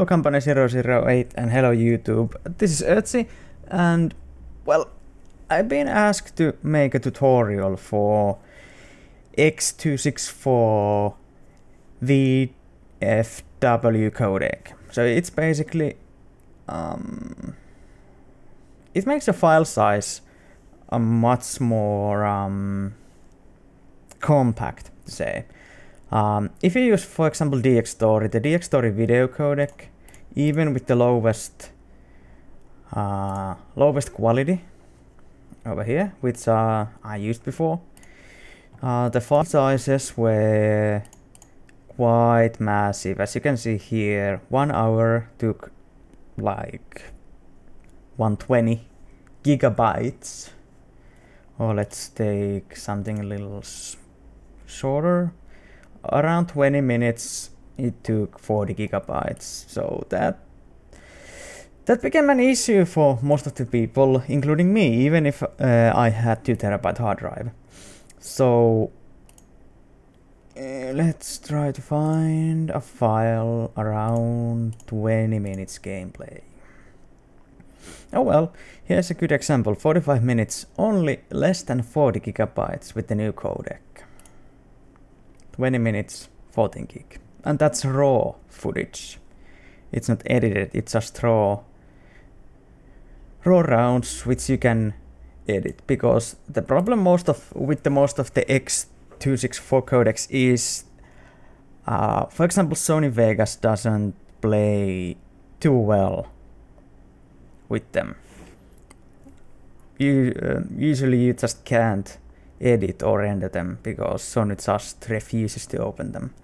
Hello Company 008 and hello YouTube, this is Ertsi and well, I've been asked to make a tutorial for x264 VFW codec. So it's basically, it makes the file size a much more compact to say. If you use, for example, Dxtory, the Dxtory video codec, even with the lowest quality over here, which I used before, the file sizes were quite massive. As you can see here, 1 hour took like 120 gigabytes. Or let's take something a little shorter. Around 20 minutes it took 40 gigabytes, so that became an issue for most of the people, including me, even if I had 2 terabyte hard drive. So let's try to find a file around 20 minutes gameplay. Oh well, here's a good example, 45 minutes, only less than 40 gigabytes with the new codec. 20 minutes, 14 gig. And that's raw footage. It's not edited, it's just raw rounds which you can edit, because the problem with most of the X264 codecs is, for example, Sony Vegas doesn't play too well with them. Usually you just can't edit or render them, because Sony just refuses to open them.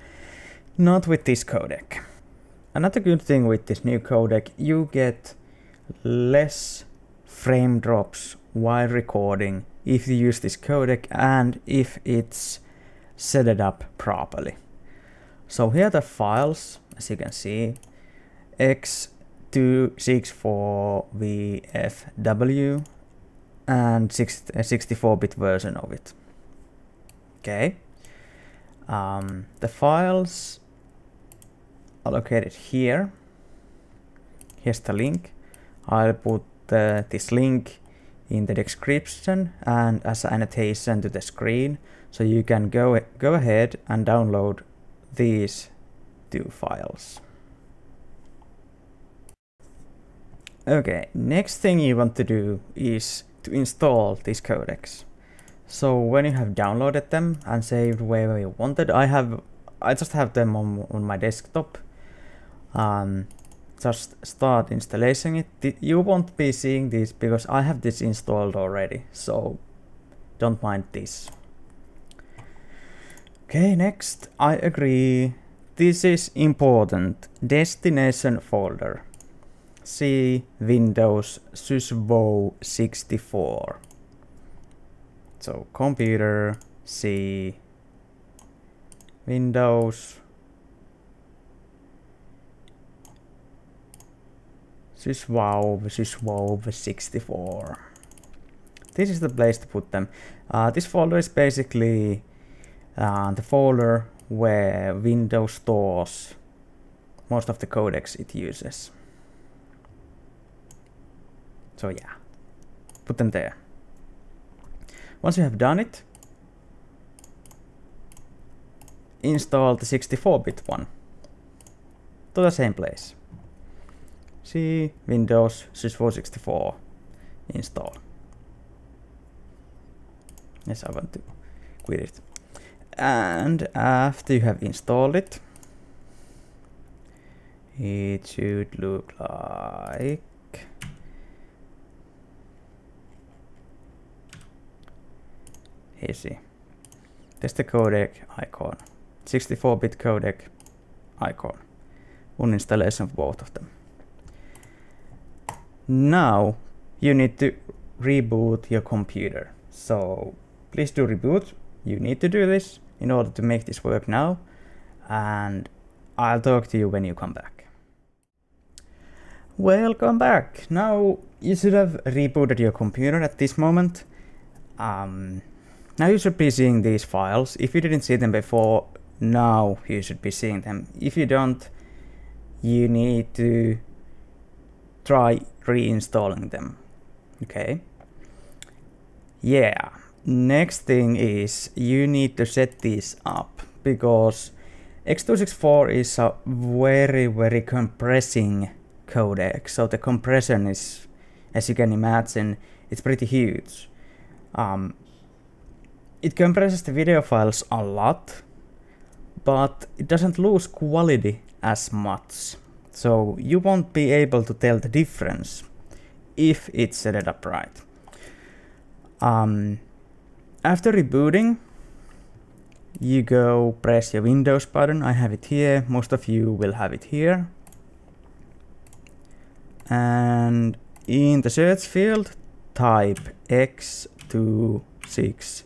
Not with this codec. Another good thing with this new codec, you get less frame drops while recording if you use this codec and if it's set it up properly. So here are the files, as you can see, x264 VFW, and 64-bit version of it. Okay. The files are located here. Here's the link. I'll put this link in the description and as an annotation to the screen, so you can go ahead and download these two files. Okay, next thing you want to do is to install these codecs. So when you have downloaded them and saved wherever you wanted, I just have them on my desktop. Just start installation it. You won't be seeing this because I have this installed already, so don't mind this. Okay, next, I agree. This is important. Destination folder. See Windows SysWOW64. So computer, C, Windows, SysWOW64. This is the place to put them. This folder is basically the folder where Windows stores most of the codecs it uses. So yeah, put them there. Once you have done it, install the 64-bit one to the same place. See Windows SysWOW64 install. Yes, I want to quit it. And after you have installed it, it should look like easy. There's the codec icon, 64-bit codec icon, one installation of both of them. Now you need to reboot your computer, so please do reboot. You need to do this in order to make this work now, and I'll talk to you when you come back. Welcome back. Now you should have rebooted your computer at this moment. Now you should be seeing these files. If you didn't see them before, now you should be seeing them. If you don't, you need to try reinstalling them. Okay. Yeah. Next thing is you need to set these up, because X264 is a very compressing codec, so the compression is, as you can imagine, it's pretty huge. It compresses the video files a lot, but it doesn't lose quality as much, so you won't be able to tell the difference if it's set up right. After rebooting, you go press your Windows button. I have it here, most of you will have it here. And in the search field, type x264.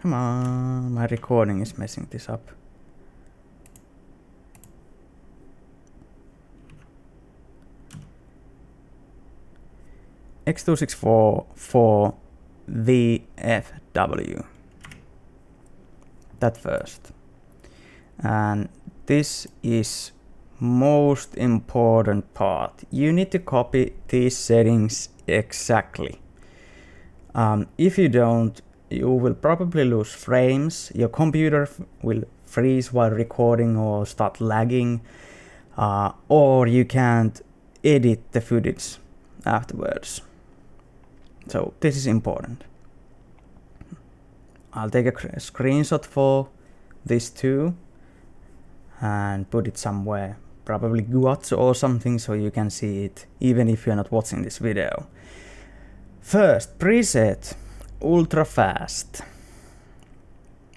Come on, my recording is messing this up. x264 VFW. That first. And this is most important part. You need to copy these settings exactly. If you don't, you will probably lose frames. Your computer will freeze while recording or start lagging, or you can't edit the footage afterwards. So this is important. I'll take a screenshot for this too and put it somewhere, probably Gyazo or something, so you can see it even if you're not watching this video. First, preset ultra fast,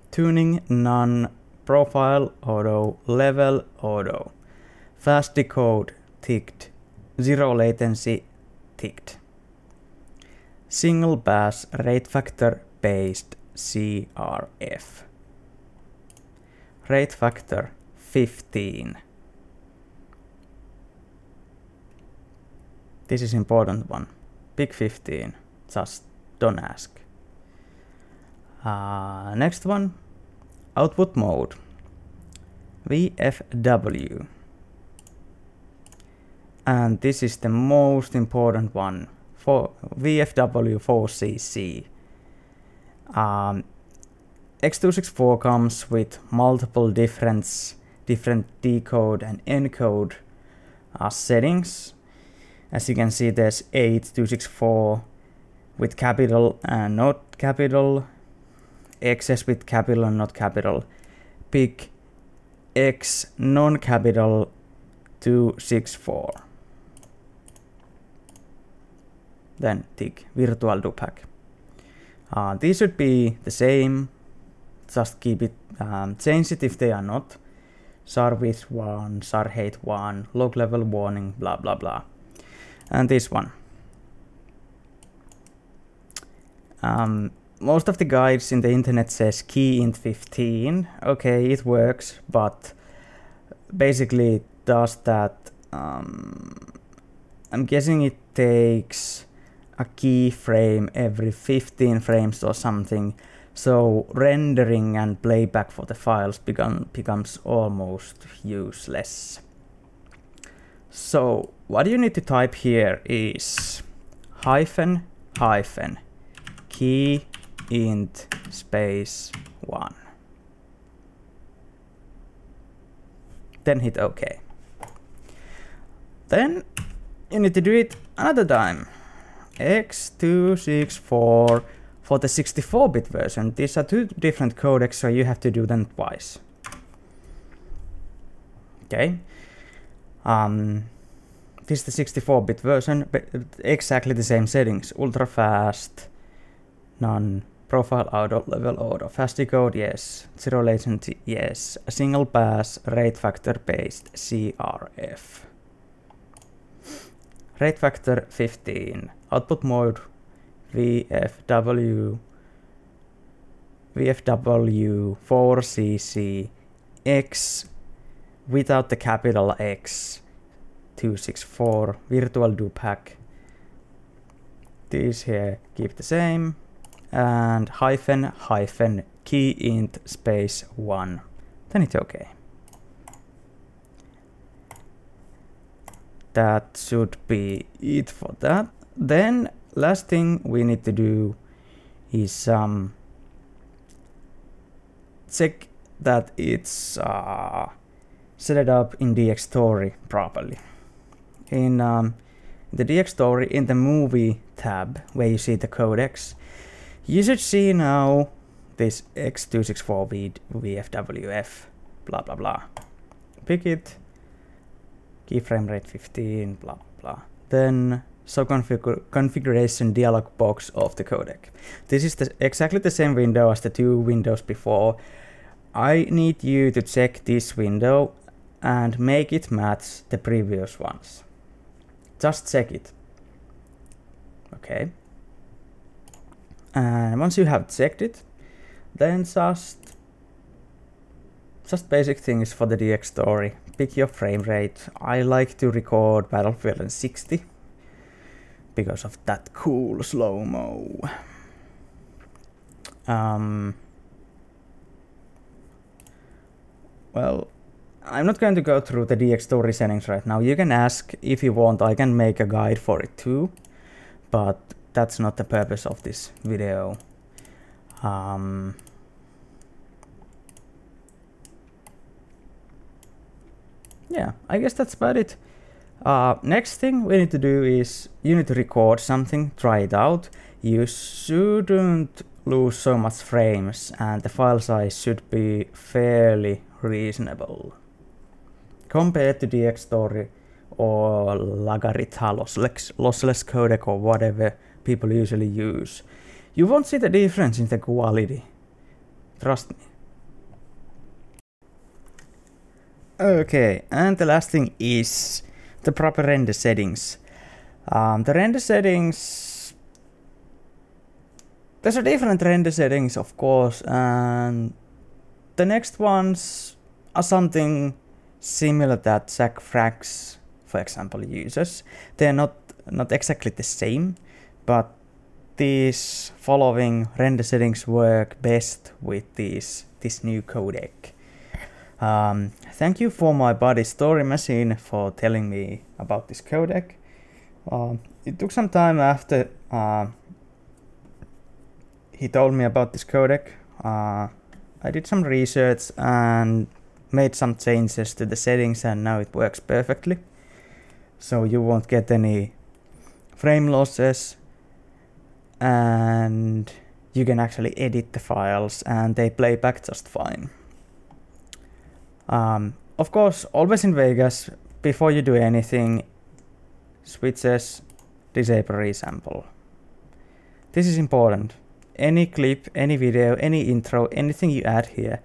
tuning none, profile auto, level auto, fast decode ticked, zero latency ticked, single pass rate factor based CRF, rate factor 15. This is important one. Pick 15. Just don't ask. Next one. Output mode. VFW. And this is the most important one. For VFW4CC. X264 comes with multiple different decode and encode settings. As you can see, there's 8264 with capital and not capital, XS with capital and not capital, pick X non-capital 264. Then tick virtual dupac. These should be the same, just keep it, change it if they are not. Service 1, SAR hate 1, log level warning, blah blah blah. And this one. Most of the guides in the internet says key int 15. Okay, it works, but basically it does that. I'm guessing it takes a keyframe every 15 frames or something, so rendering and playback for the files becomes almost useless. So what you need to type here is ... key int _1, then hit OK. Then you need to do it another time. X264 for the 64-bit version. These are two different codecs, so you have to do them twice. Okay. This is the 64-bit version, but exactly the same settings. Ultra fast, none, profile auto, level auto, fast decode, yes, zero latency, yes, single pass, rate factor based, CRF. Rate factor 15, output mode VFW4CC X without the capital X 264 virtual dupac. These here keep the same, and ... key int ... 1, then it's okay. That should be it for that. Then last thing we need to do is check that it's set it up in Dxtory properly. In the Dxtory, in the movie tab where you see the codecs, you should see now this x264 VFWF blah blah blah. Pick it, keyframe rate 15 blah blah. Then show configuration dialog box of the codec. This is exactly the same window as the two windows before. I need you to check this window and make it match the previous ones. Just check it. Okay. And once you have checked it, then just basic things for the Dxtory. Pick your frame rate. I like to record Battlefield in 60 because of that cool slow-mo. Well, I'm not going to go through the Dxtory settings right now. You can ask if you want, I can make a guide for it too, but that's not the purpose of this video. Yeah, I guess that's about it. Next thing we need to do is, you need to record something, try it out. You shouldn't lose so much frames and the file size should be fairly reasonable compared to Dxtory or Lagarita lossless codec or whatever people usually use. You won't see the difference in the quality, trust me. Okay, and the last thing is the proper render settings. The render settings... There's a different render settings, of course, and the next ones are something similar that Zach Frax, for example, uses. They're not exactly the same, but these following render settings work best with this new codec. Thank you for my buddy Story Machine for telling me about this codec. It took some time after he told me about this codec. I did some research and made some changes to the settings, and now it works perfectly. So you won't get any frame losses, and you can actually edit the files and they play back just fine. Of course, always in Vegas, before you do anything, switches, disable resample. This is important. Any clip, any video, any intro, anything you add here,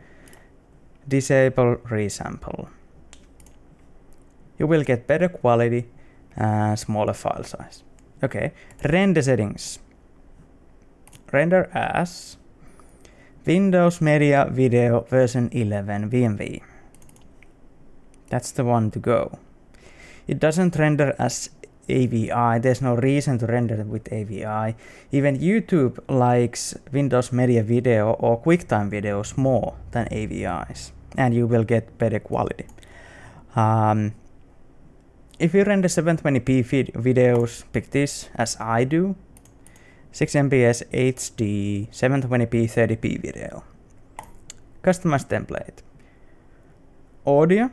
disable resample. You will get better quality and smaller file size. Okay, render settings. Render as Windows Media Video version 11 VMV. That's the one to go. It doesn't render as AVI. There's no reason to render it with AVI. Even YouTube likes Windows Media Video or QuickTime videos more than AVIs, and you will get better quality. If you render 720p videos, pick this as I do. 6 MBps HD 720p 30p video. Customize template. Audio.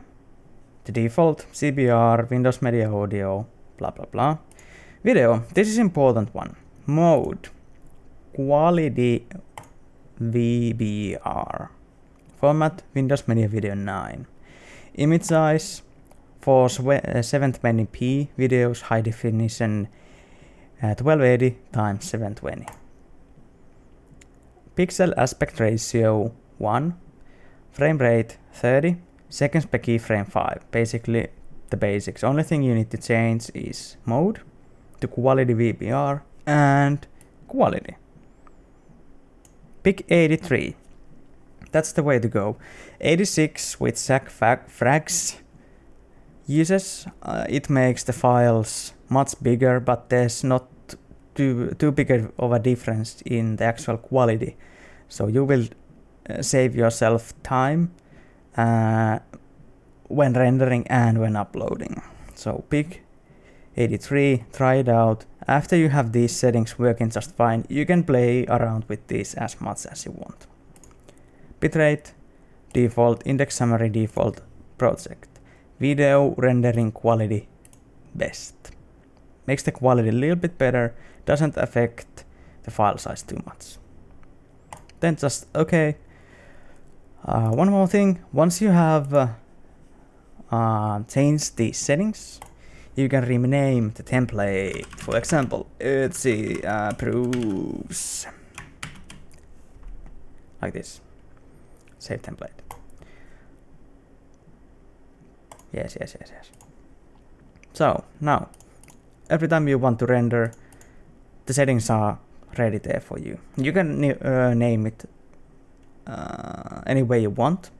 The default, CBR, Windows Media Audio, blah blah blah. Video, this is important one. Mode, quality VBR. Format, Windows Media Video 9. Image size, for 720p videos, high definition 1280 × 720. Pixel aspect ratio 1. Frame rate 30. Seconds per keyframe 5, basically the basics. Only thing you need to change is mode to quality VBR and quality. Pick 83. That's the way to go. 86 with Zach Frax uses. It makes the files much bigger, but there's not too big of a difference in the actual quality. So you will save yourself time when rendering and when uploading. So pick 83, try it out. After you have these settings working just fine, you can play around with this as much as you want. Bitrate, default, index summary default, project. Video rendering quality best. Makes the quality a little bit better, doesn't affect the file size too much. Then just okay. One more thing, once you have changed these settings, you can rename the template. For example, Ertsi approves. Like this. Save template. Yes. So now, every time you want to render, the settings are ready there for you. You can name it any way you want,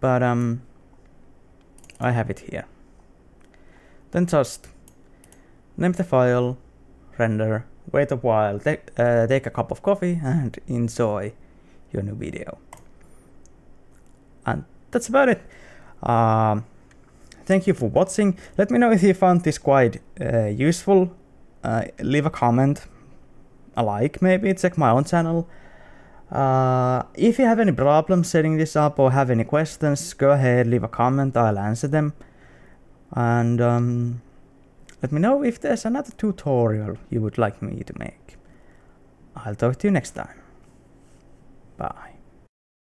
but I have it here. Then just name the file, render, wait a while, take a cup of coffee and enjoy your new video. And that's about it. Thank you for watching. Let me know if you found this quite useful. Leave a comment, a like maybe, check my own channel. If you have any problems setting this up or have any questions, go ahead, leave a comment, I'll answer them. And let me know if there's another tutorial you would like me to make. I'll talk to you next time. Bye.